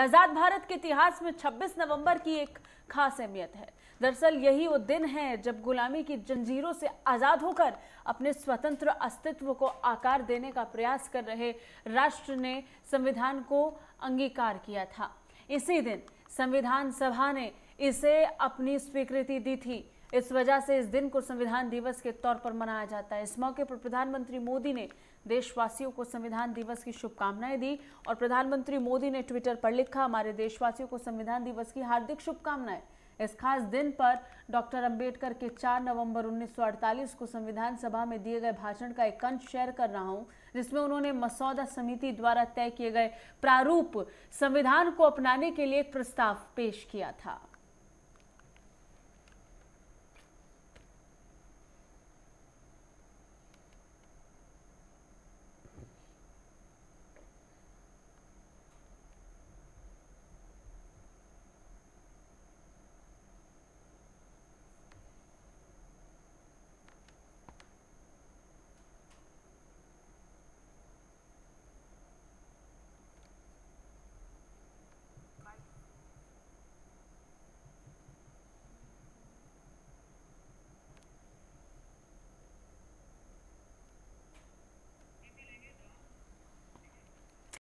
आजाद भारत के इतिहास में 26 नवंबर की एक खास अहमियत है। दरअसल यही वो दिन है जब गुलामी की जंजीरों से आजाद होकर अपने स्वतंत्र अस्तित्व को आकार देने का प्रयास कर रहे राष्ट्र ने संविधान को अंगीकार किया था। इसी दिन संविधान सभा ने इसे अपनी स्वीकृति दी थी। इस वजह से इस दिन को संविधान दिवस के तौर पर मनाया जाता है। इस मौके पर प्रधानमंत्री मोदी ने देशवासियों को संविधान दिवस की शुभकामनाएं दी और प्रधानमंत्री मोदी ने ट्विटर पर लिखा, हमारे देशवासियों को संविधान दिवस की हार्दिक शुभकामनाएं। इस खास दिन पर डॉक्टर अम्बेडकर के 4 नवंबर 1948 को संविधान सभा में दिए गए भाषण का एक अंश शेयर कर रहा हूं, जिसमें उन्होंने मसौदा समिति द्वारा तय किए गए प्रारूप संविधान को अपनाने के लिए एक प्रस्ताव पेश किया था।